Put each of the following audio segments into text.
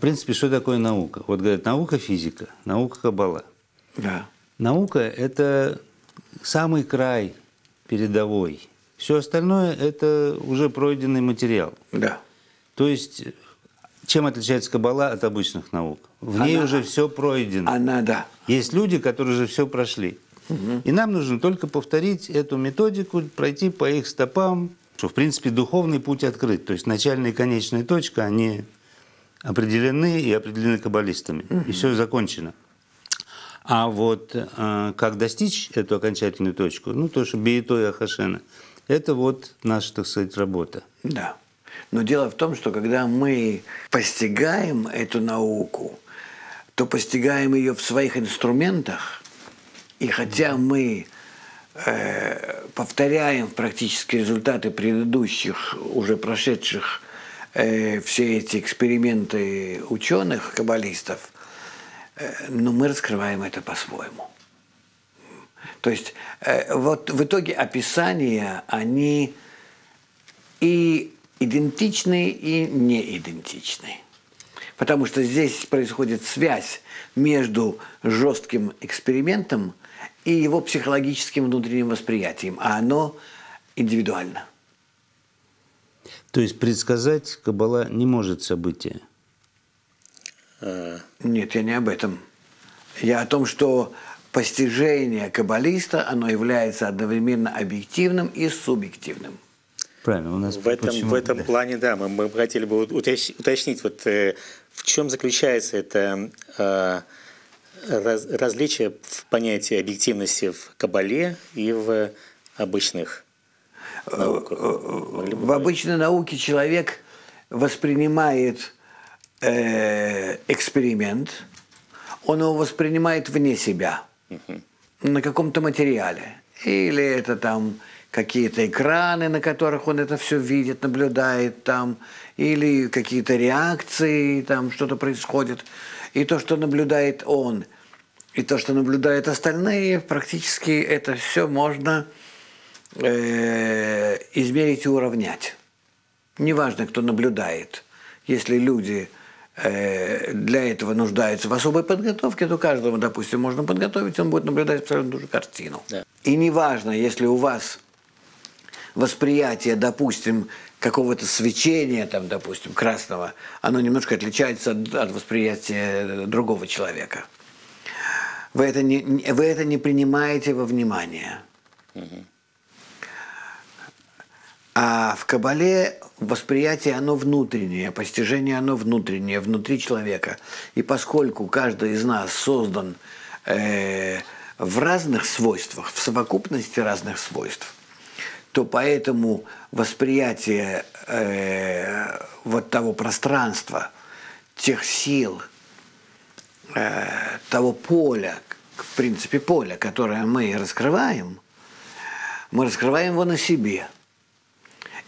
В принципе, что такое наука? Вот говорят, наука физика, наука Каббала. Да. Наука – это самый край передовой. Все остальное – это уже пройденный материал. Да. То есть, чем отличается Каббала от обычных наук? В ней уже все пройдено. Да. Есть люди, которые уже все прошли. Угу. И нам нужно только повторить эту методику, пройти по их стопам, что, в принципе, духовный путь открыт. То есть, начальная и конечная точка, они определены и определены каббалистами. Угу. И все закончено. А вот как достичь эту окончательную точку, ну, то, что Бейто и Ахашена, это вот наша, так сказать, работа. Да. Но дело в том, что когда мы постигаем эту науку, то постигаем ее в своих инструментах, и хотя мы повторяем практически результаты предыдущих, уже прошедших все эти эксперименты ученых, каббалистов, но мы раскрываем это по-своему. То есть вот в итоге описания, они и идентичны, и неидентичны. Потому что здесь происходит связь между жестким экспериментом и его психологическим внутренним восприятием, а оно индивидуально. То есть предсказать Каббала не может события? Нет, я не об этом. Я о том, что постижение каббалиста, оно является одновременно объективным и субъективным. Правильно. У нас в этом плане, да, мы хотели бы уточнить, вот, в чем заключается это различие в понятии объективности в Каббале и в обычных науках. В обычной науке человек воспринимает эксперимент, он его воспринимает вне себя, на каком-то материале. Или это там какие-то экраны, на которых он это все видит, наблюдает там, или какие-то реакции, там что-то происходит. И то, что наблюдает он, и то, что наблюдают остальные, практически это все можно измерить и уравнять. Неважно, кто наблюдает. Если люди для этого нуждаются в особой подготовке, то каждому, допустим, можно подготовить, он будет наблюдать абсолютно ту же картину. Да. И неважно, если у вас восприятие, допустим, какого-то свечения, там, допустим, красного, оно немножко отличается от восприятия другого человека. Вы это не принимаете во внимание. Угу. А в Каббале восприятие, оно внутреннее, постижение, оно внутреннее, внутри человека. И поскольку каждый из нас создан в разных свойствах, в совокупности разных свойств, то поэтому восприятие вот того пространства, тех сил, того поля, в принципе, поля, которое мы раскрываем его на себе.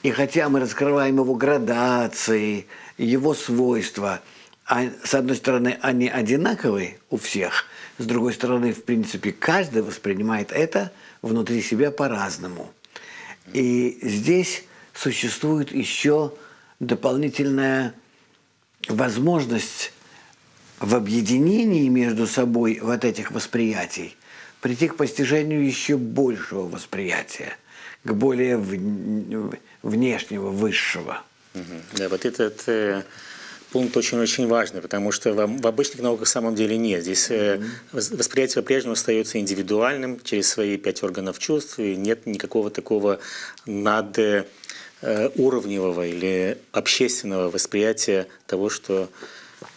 И хотя мы раскрываем его градации, его свойства, с одной стороны, они одинаковые у всех, с другой стороны, в принципе, каждый воспринимает это внутри себя по-разному. И здесь существует еще дополнительная возможность в объединении между собой вот этих восприятий прийти к постижению еще большего восприятия, к более внешнего, высшего. Да, вот этот пункт очень-очень важный, потому что в обычных науках в самом деле нет. Здесь восприятие по-прежнему остается индивидуальным через свои 5 органов чувств, и нет никакого такого надуровневого или общественного восприятия того, что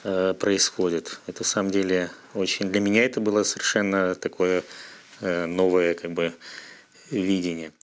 происходит. Это в самом деле очень... Для меня это было совершенно такое новое, как бы, видение.